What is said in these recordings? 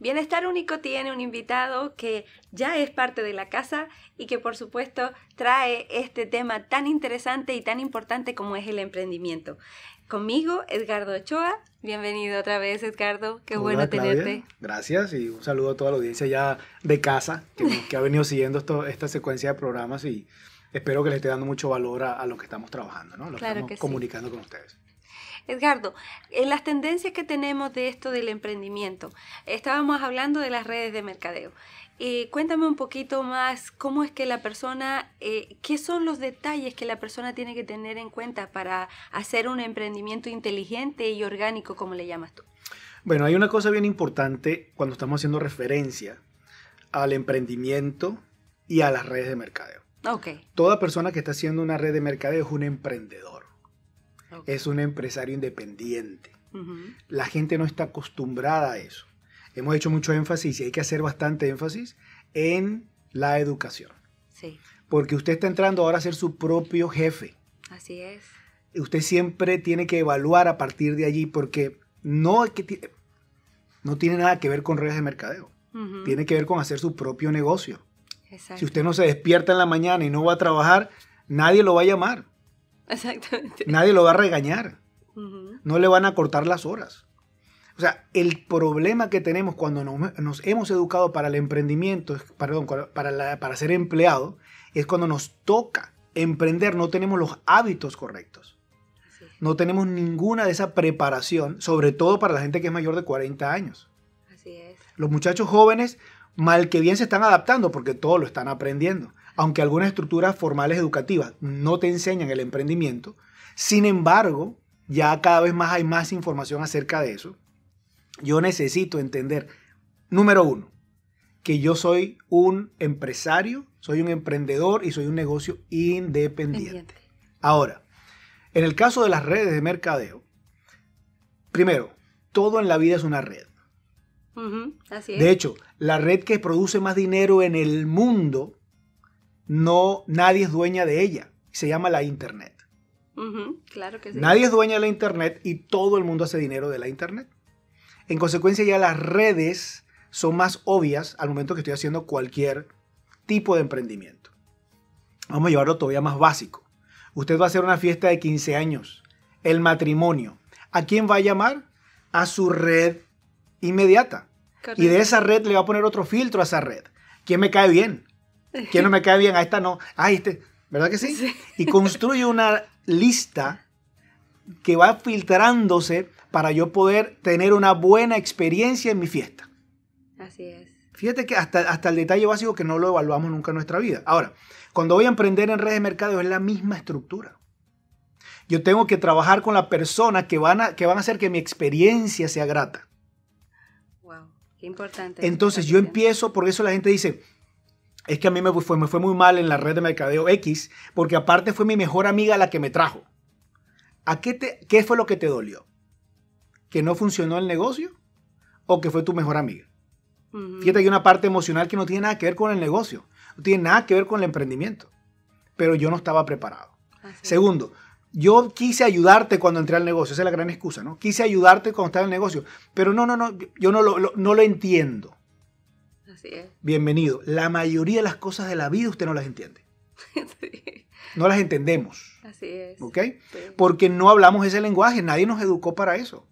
Bienestar Único tiene un invitado que ya es parte de la casa y que por supuesto trae este tema tan interesante y tan importante como es el emprendimiento. Conmigo, Edgardo Ochoa. Bienvenido otra vez, Edgardo. Qué bueno tenerte. Gracias y un saludo a toda la audiencia ya de casa que ha venido siguiendo esta secuencia de programas y espero que les esté dando mucho valor a lo que estamos trabajando, ¿no? Lo que estamos comunicando con ustedes. Edgardo, en las tendencias que tenemos de esto del emprendimiento, estábamos hablando de las redes de mercadeo. Cuéntame un poquito más cómo es que la persona, qué son los detalles que la persona tiene que tener en cuenta para hacer un emprendimiento inteligente y orgánico, como le llamas tú. Bueno, hay una cosa bien importante cuando estamos haciendo referencia al emprendimiento y a las redes de mercadeo. Okay. Toda persona que está haciendo una red de mercadeo es un emprendedor. Okay. Es un empresario independiente. Uh-huh. La gente no está acostumbrada a eso. Hemos hecho mucho énfasis y hay que hacer bastante énfasis en la educación. Sí. Porque usted está entrando ahora a ser su propio jefe. Así es. Usted siempre tiene que evaluar a partir de allí porque no tiene nada que ver con redes de mercadeo. Uh-huh. Tiene que ver con hacer su propio negocio. Exacto. Si usted no se despierta en la mañana y no va a trabajar, nadie lo va a llamar. Exactamente. Nadie lo va a regañar. Uh-huh. No le van a cortar las horas. O sea, el problema que tenemos cuando nos hemos educado para el emprendimiento, para ser empleado, es cuando nos toca emprender, no tenemos los hábitos correctos. Sí. No tenemos ninguna de esa preparación, sobre todo para la gente que es mayor de 40 años. Así es. Los muchachos jóvenes, mal que bien, se están adaptando porque todo lo están aprendiendo. Aunque algunas estructuras formales educativas no te enseñan el emprendimiento, sin embargo, ya cada vez más hay más información acerca de eso. Yo necesito entender, número uno, que yo soy un empresario, soy un emprendedor y soy un negocio independiente. Ahora, en el caso de las redes de mercadeo, primero, todo en la vida es una red. Uh-huh, así es. De hecho, la red que produce más dinero en el mundo, nadie es dueña de ella. Se llama la Internet. Uh-huh, claro que sí. Nadie es dueña de la Internet y todo el mundo hace dinero de la Internet. En consecuencia, ya las redes son más obvias al momento que estoy haciendo cualquier tipo de emprendimiento. Vamos a llevarlo todavía más básico. Usted va a hacer una fiesta de 15 años, el matrimonio. ¿A quién va a llamar? A su red inmediata. Correcto. Y de esa red le va a poner otro filtro a esa red. ¿Quién me cae bien? ¿Quién no me cae bien? A esta no. A este. ¿Verdad que sí? Sí. Y construye una lista que va filtrándose para yo poder tener una buena experiencia en mi fiesta. Así es. Fíjate que hasta el detalle básico que no lo evaluamos nunca en nuestra vida. Ahora, cuando voy a emprender en redes de mercado es la misma estructura. Yo tengo que trabajar con las personas que van a hacer que mi experiencia sea grata. Wow, qué importante. Entonces yo empiezo, por eso la gente dice, es que a mí me fue muy mal en la red de mercadeo X, porque aparte fue mi mejor amiga la que me trajo. ¿Qué fue lo que te dolió? ¿Que no funcionó el negocio o que fue tu mejor amiga? Uh-huh. Fíjate que hay una parte emocional que no tiene nada que ver con el negocio, no tiene nada que ver con el emprendimiento, pero yo no estaba preparado. Así. Segundo, yo quise ayudarte cuando entré al negocio, esa es la gran excusa, ¿no? Quise ayudarte cuando estaba en el negocio, pero no, yo no lo entiendo. Así es. Bienvenido. La mayoría de las cosas de la vida usted no las entiende. Sí. No las entendemos. Así es. ¿Ok? Sí. Porque no hablamos ese lenguaje. Nadie nos educó para eso.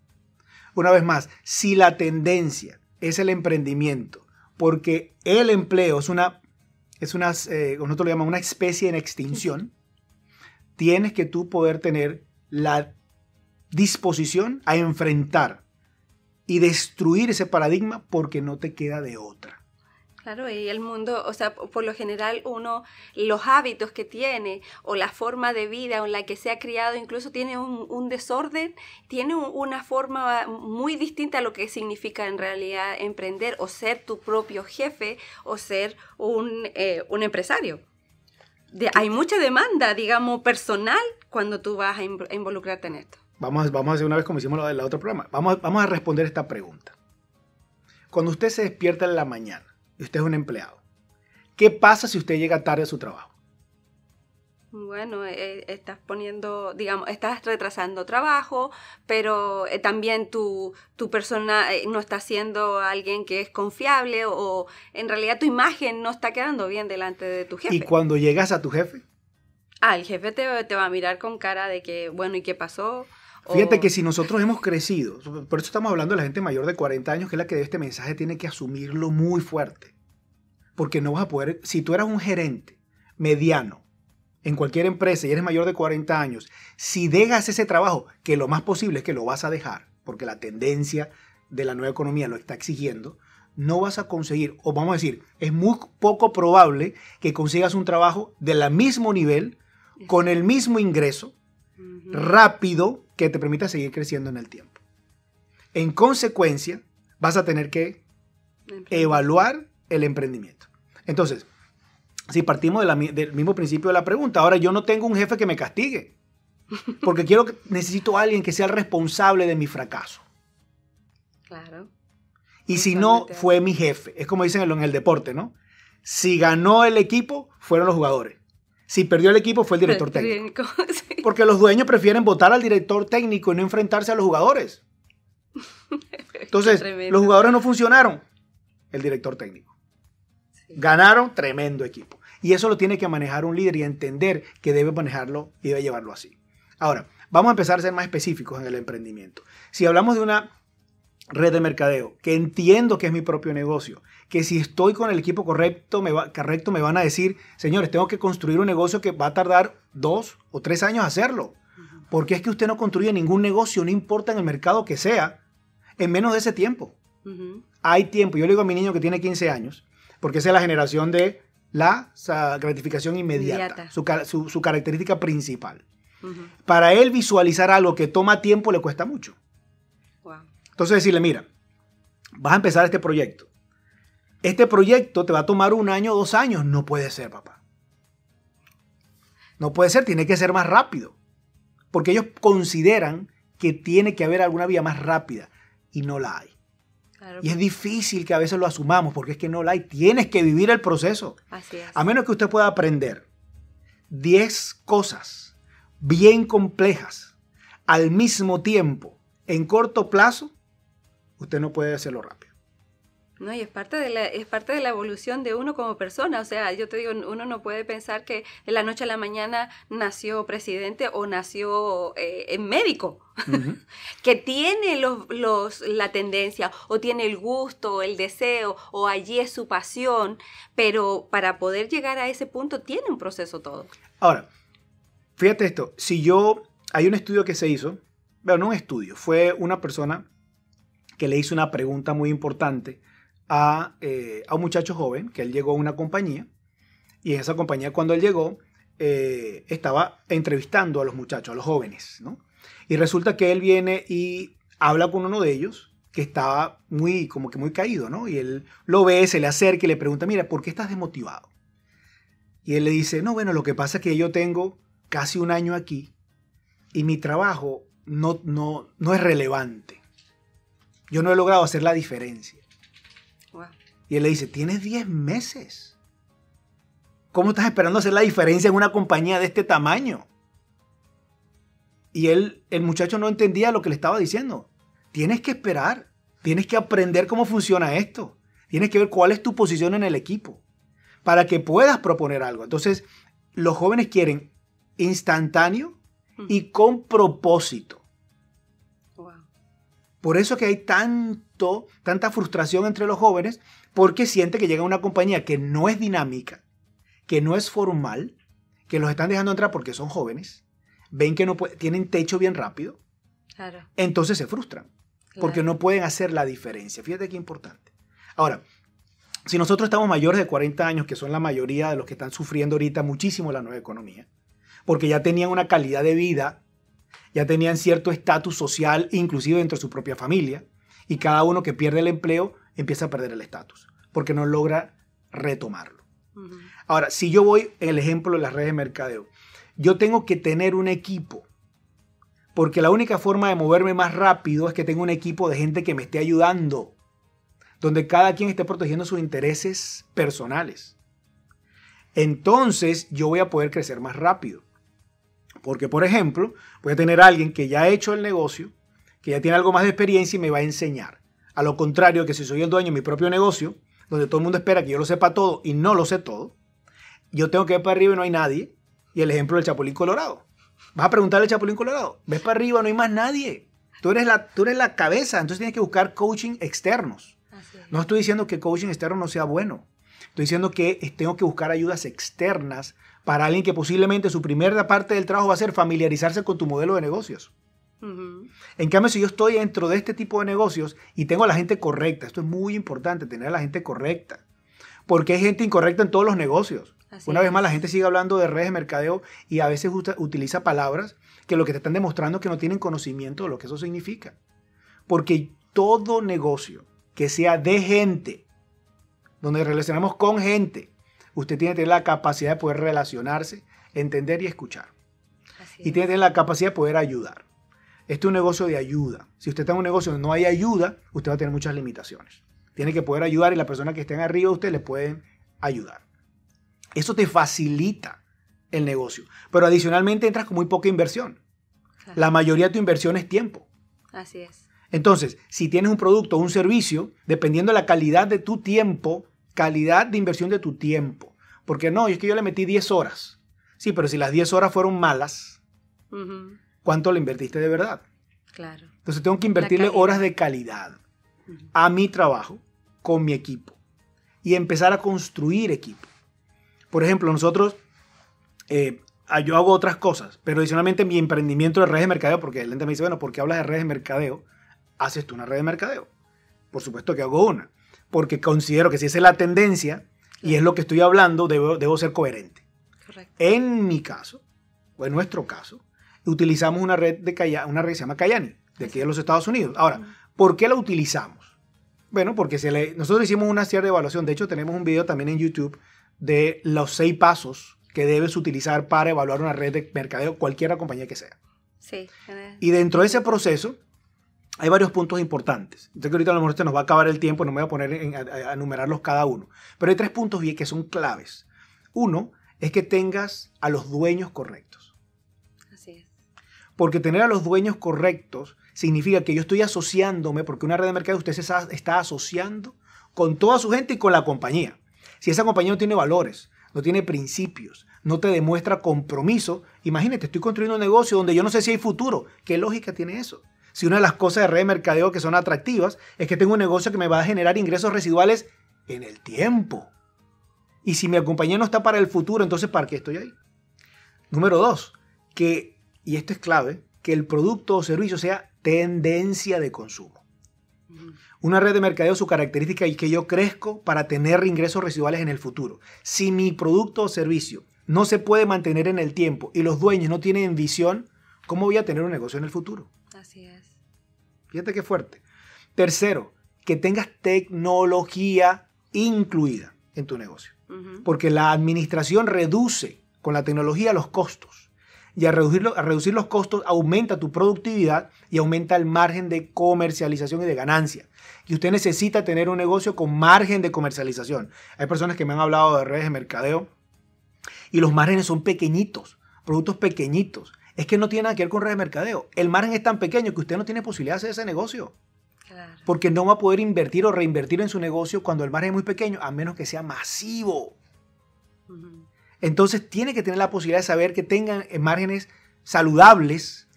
Una vez más, si la tendencia es el emprendimiento, porque el empleo es una nosotros lo llamamos una especie en extinción, tienes que tú poder tener la disposición a enfrentar y destruir ese paradigma porque no te queda de otra. Claro, y el mundo, o sea, por lo general uno, los hábitos que tiene o la forma de vida en la que se ha criado, incluso tiene un desorden, tiene una forma muy distinta a lo que significa en realidad emprender o ser tu propio jefe o ser un empresario. Hay mucha demanda, digamos, personal cuando tú vas a involucrarte en esto. Vamos a hacer una vez como hicimos en el otro programa. Vamos a responder esta pregunta. Cuando usted se despierta en la mañana, y usted es un empleado, ¿qué pasa si usted llega tarde a su trabajo? Bueno, estás poniendo, digamos, estás retrasando trabajo, pero también tu persona no está siendo alguien que es confiable o en realidad tu imagen no está quedando bien delante de tu jefe. ¿Y cuando llegas a tu jefe? Ah, el jefe te va a mirar con cara de que, bueno, ¿y qué pasó? Fíjate que si nosotros hemos crecido, por eso estamos hablando de la gente mayor de 40 años, que es la que debe este mensaje, tiene que asumirlo muy fuerte. Porque no vas a poder, si tú eras un gerente mediano en cualquier empresa y eres mayor de 40 años, si dejas ese trabajo, que lo más posible es que lo vas a dejar, porque la tendencia de la nueva economía lo está exigiendo, no vas a conseguir, o vamos a decir, es muy poco probable que consigas un trabajo del mismo nivel, con el mismo ingreso, rápido, que te permita seguir creciendo en el tiempo. En consecuencia, vas a tener que evaluar el emprendimiento. Entonces, si partimos del mismo principio de la pregunta, ahora yo no tengo un jefe que me castigue, porque necesito a alguien que sea el responsable de mi fracaso. Claro. Y si no, fue mi jefe. Es como dicen en el deporte, ¿no? Si ganó el equipo, fueron los jugadores. Si perdió el equipo, fue el director técnico. Sí. Porque los dueños prefieren votar al director técnico y no enfrentarse a los jugadores. Entonces, los jugadores no funcionaron. El director técnico. Sí. Ganaron, tremendo equipo. Y eso lo tiene que manejar un líder y entender que debe manejarlo y debe llevarlo así. Ahora, vamos a empezar a ser más específicos en el emprendimiento. Si hablamos de una red de mercadeo, que entiendo que es mi propio negocio, que si estoy con el equipo correcto me van a decir, señores, tengo que construir un negocio que va a tardar 2 o 3 años hacerlo, porque es que usted no construye ningún negocio, no importa en el mercado que sea, en menos de ese tiempo. Hay tiempo. Yo le digo a mi niño que tiene 15 años, porque esa es la generación de la gratificación inmediata. Su característica principal. Para él visualizar algo que toma tiempo le cuesta mucho. Entonces decirle, mira, vas a empezar este proyecto. Este proyecto te va a tomar 1 año o 2 años. No puede ser, papá. No puede ser, tiene que ser más rápido. Porque ellos consideran que tiene que haber alguna vía más rápida y no la hay. Claro. Y es difícil que a veces lo asumamos porque es que no la hay. Tienes que vivir el proceso. Así es. A menos que usted pueda aprender 10 cosas bien complejas al mismo tiempo en corto plazo, usted no puede hacerlo rápido. No, y es parte de la evolución de uno como persona. O sea, yo te digo, uno no puede pensar que de la noche a la mañana nació presidente o nació médico, que tiene la tendencia o tiene el gusto o el deseo o allí es su pasión, pero para poder llegar a ese punto tiene un proceso todo. Ahora, fíjate esto, hay un estudio que se hizo, bueno, no un estudio, fue una persona que le hizo una pregunta muy importante a un muchacho joven, que él llegó a una compañía, y en esa compañía cuando él llegó, estaba entrevistando a los muchachos, a los jóvenes, ¿no? Y resulta que él viene y habla con uno de ellos, que estaba como que muy caído, ¿no? Y él lo ve, se le acerca y le pregunta, mira, ¿por qué estás desmotivado? Y él le dice, no, bueno, lo que pasa es que yo tengo casi 1 año aquí, y mi trabajo no es relevante. Yo no he logrado hacer la diferencia. Wow. Y él le dice, tienes 10 meses. ¿Cómo estás esperando hacer la diferencia en una compañía de este tamaño? Y el muchacho no entendía lo que le estaba diciendo. Tienes que esperar. Tienes que aprender cómo funciona esto. Tienes que ver cuál es tu posición en el equipo para que puedas proponer algo. Entonces, los jóvenes quieren instantáneo y con propósito. Por eso que hay tanta frustración entre los jóvenes, porque siente que llega una compañía que no es dinámica, que no es formal, que los están dejando entrar porque son jóvenes, ven que no tienen techo bien rápido, claro. Entonces se frustran, claro. Porque no pueden hacer la diferencia. Fíjate qué importante. Ahora, si nosotros estamos mayores de 40 años, que son la mayoría de los que están sufriendo ahorita muchísimo la nueva economía, porque ya tenían una calidad de vida, ya tenían cierto estatus social, inclusive dentro de su propia familia, y cada uno que pierde el empleo empieza a perder el estatus, porque no logra retomarlo. Ahora, si yo voy en el ejemplo de las redes de mercadeo, yo tengo que tener un equipo, porque la única forma de moverme más rápido es que tenga un equipo de gente que me esté ayudando, donde cada quien esté protegiendo sus intereses personales. entonces yo voy a poder crecer más rápido. Porque, por ejemplo, voy a tener a alguien que ya ha hecho el negocio, que ya tiene algo más de experiencia y me va a enseñar. A lo contrario que si soy el dueño de mi propio negocio, donde todo el mundo espera que yo lo sepa todo y no lo sé todo, yo tengo que ver para arriba y no hay nadie. Y el ejemplo del Chapulín Colorado. Vas a preguntarle al Chapulín Colorado, ves para arriba, no hay más nadie. Tú eres la cabeza, entonces tienes que buscar coaching externos. No estoy diciendo que coaching externo no sea bueno. Estoy diciendo que tengo que buscar ayudas externas para alguien que posiblemente su primera parte del trabajo va a ser familiarizarse con tu modelo de negocios. Uh-huh. En cambio, si yo estoy dentro de este tipo de negocios y tengo a la gente correcta, esto es muy importante, tener a la gente correcta, porque hay gente incorrecta en todos los negocios. Así es. Una vez más, la gente sigue hablando de redes de mercadeo y a veces utiliza palabras que lo que te están demostrando es que no tienen conocimiento de lo que eso significa. Porque todo negocio que sea de gente, donde relacionamos con gente, usted tiene que tener la capacidad de poder relacionarse, entender y escuchar. Y tiene que tener la capacidad de poder ayudar. Este es un negocio de ayuda. Si usted está en un negocio donde no hay ayuda, usted va a tener muchas limitaciones. Tiene que poder ayudar y la persona que estén arriba de usted les pueden ayudar. Eso te facilita el negocio. Pero adicionalmente entras con muy poca inversión. Claro. La mayoría de tu inversión es tiempo. Así es. Entonces, si tienes un producto o un servicio, dependiendo de la calidad de tu tiempo, calidad de inversión de tu tiempo. Porque no, es que yo le metí 10 horas. Sí, pero si las 10 horas fueron malas, uh-huh, ¿cuánto le invertiste de verdad? Claro. Entonces tengo que invertirle horas de calidad, uh-huh, a mi trabajo, con mi equipo. Y empezar a construir equipo. Por ejemplo, nosotros, yo hago otras cosas, pero adicionalmente mi emprendimiento de redes de mercadeo, porque la gente me dice, bueno, ¿por qué hablas de redes de mercadeo? ¿Haces tú una red de mercadeo? Por supuesto que hago una, porque considero que si esa es la tendencia y es lo que estoy hablando, debo ser coherente. Correcto. En mi caso, o en nuestro caso, utilizamos una red que se llama Cayani, de aquí de los Estados Unidos. Ahora, ¿por qué la utilizamos? Bueno, porque nosotros hicimos una cierta evaluación. De hecho, tenemos un video también en YouTube de los 6 pasos que debes utilizar para evaluar una red de mercadeo, cualquier compañía que sea. Sí. Y dentro de ese proceso hay varios puntos importantes. Entonces, ahorita a lo mejor se nos va a acabar el tiempo, no me voy a poner a enumerarlos cada uno. Pero hay 3 puntos que son claves. Uno es que tengas a los dueños correctos. Así es. Porque tener a los dueños correctos significa que yo estoy asociándome, porque una red de mercadeo usted se está asociando con toda su gente y con la compañía. Si esa compañía no tiene valores, no tiene principios, no te demuestra compromiso, imagínate, estoy construyendo un negocio donde yo no sé si hay futuro. ¿Qué lógica tiene eso? Si una de las cosas de red de mercadeo que son atractivas es que tengo un negocio que me va a generar ingresos residuales en el tiempo. Y si mi compañía no está para el futuro, entonces ¿para qué estoy ahí? Número 2, y esto es clave, que el producto o servicio sea tendencia de consumo. Una red de mercadeo, su característica es que yo crezco para tener ingresos residuales en el futuro. Si mi producto o servicio no se puede mantener en el tiempo y los dueños no tienen visión, ¿cómo voy a tener un negocio en el futuro? Así es. Fíjate qué fuerte. Tercero, que tengas tecnología incluida en tu negocio. Uh-huh. Porque la administración reduce con la tecnología los costos. Y al reducir los costos aumenta tu productividad y aumenta el margen de comercialización y de ganancia. Y usted necesita tener un negocio con margen de comercialización. Hay personas que me han hablado de redes de mercadeo y los márgenes son pequeñitos, productos pequeñitos. Es que no tiene nada que ver con redes de mercadeo. El margen es tan pequeño que usted no tiene posibilidad de hacer ese negocio. Claro. Porque no va a poder invertir o reinvertir en su negocio cuando el margen es muy pequeño, a menos que sea masivo. Uh-huh. Entonces tiene que tener la posibilidad de saber que tengan márgenes saludables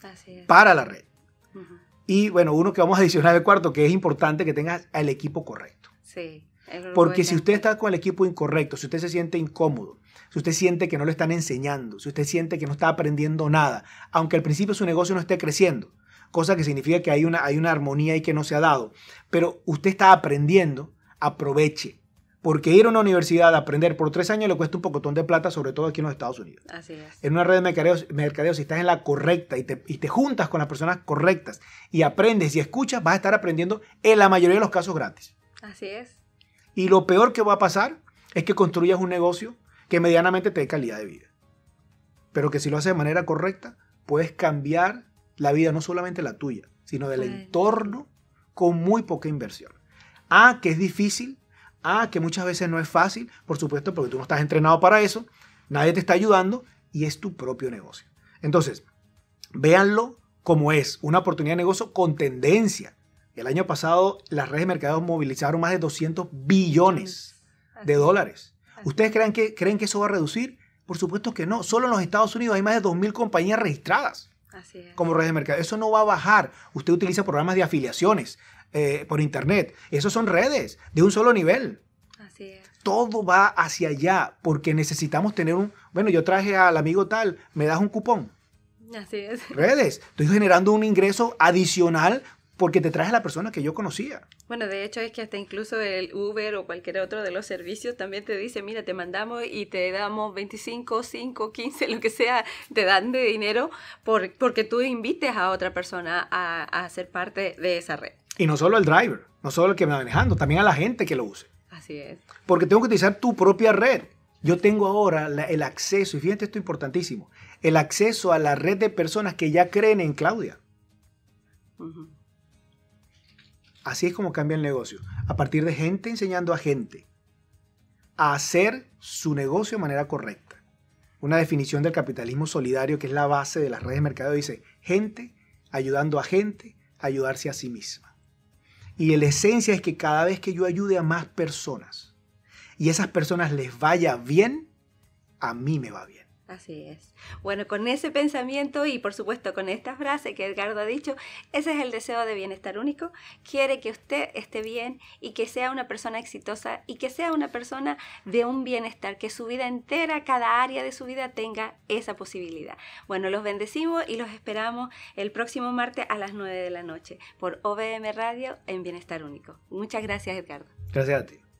para la red. Uh-huh. Y bueno, uno que vamos a adicionar de cuarto, que es importante que tengas al equipo correcto. Sí. Porque si usted está con el equipo incorrecto, si usted se siente incómodo, si usted siente que no le están enseñando, si usted siente que no está aprendiendo nada, aunque al principio su negocio no esté creciendo, cosa que significa que hay una armonía ahí que no se ha dado, pero usted está aprendiendo, aproveche. Porque ir a una universidad a aprender por 3 años le cuesta un pocotón de plata, sobre todo aquí en los Estados Unidos. Así es. En una red de mercadeo, si estás en la correcta y te juntas con las personas correctas y aprendes y escuchas, vas a estar aprendiendo en la mayoría de los casos gratis. Así es. Y lo peor que va a pasar es que construyas un negocio que medianamente te dé calidad de vida. Pero que si lo haces de manera correcta, puedes cambiar la vida, no solamente la tuya, sino del entorno con muy poca inversión. Que es difícil. que muchas veces no es fácil, por supuesto, porque tú no estás entrenado para eso, nadie te está ayudando y es tu propio negocio. Entonces, véanlo como es, una oportunidad de negocio con tendencia. El año pasado las redes de mercado movilizaron más de 200 billones de dólares. ¿Ustedes creen que eso va a reducir? Por supuesto que no. Solo en los Estados Unidos hay más de 2.000 compañías registradas como redes de mercado. Eso no va a bajar. Usted utiliza programas de afiliaciones por internet. Esas son redes de un solo nivel. Así es. Todo va hacia allá porque necesitamos tener un... Bueno, yo traje al amigo tal, me das un cupón. Así es. Redes. Estoy generando un ingreso adicional porque te traes a la persona que yo conocía. Bueno, de hecho es que hasta incluso el Uber o cualquier otro de los servicios también te dice, mira, te mandamos y te damos 25, 5, 15, lo que sea, te dan de dinero porque tú invites a otra persona a ser parte de esa red. Y no solo al driver, no solo el que me va manejando, también a la gente que lo use. Así es. Porque tengo que utilizar tu propia red. Yo tengo ahora el acceso, y fíjate esto importantísimo, el acceso a la red de personas que ya creen en Claudia. Uh-huh. Así es como cambia el negocio, a partir de gente enseñando a gente a hacer su negocio de manera correcta. Una definición del capitalismo solidario, que es la base de las redes de mercado, dice gente ayudando a gente a ayudarse a sí misma. Y la esencia es que cada vez que yo ayude a más personas y esas personas les vaya bien, a mí me va bien. Así es. Bueno, con ese pensamiento y por supuesto con esta frase que Edgardo ha dicho, ese es el deseo de Bienestar Único. Quiere que usted esté bien y que sea una persona exitosa y que sea una persona de un bienestar, que su vida entera, cada área de su vida tenga esa posibilidad. Bueno, los bendecimos y los esperamos el próximo martes a las 9 de la noche por OVM Radio en Bienestar Único. Muchas gracias, Edgardo. Gracias a ti.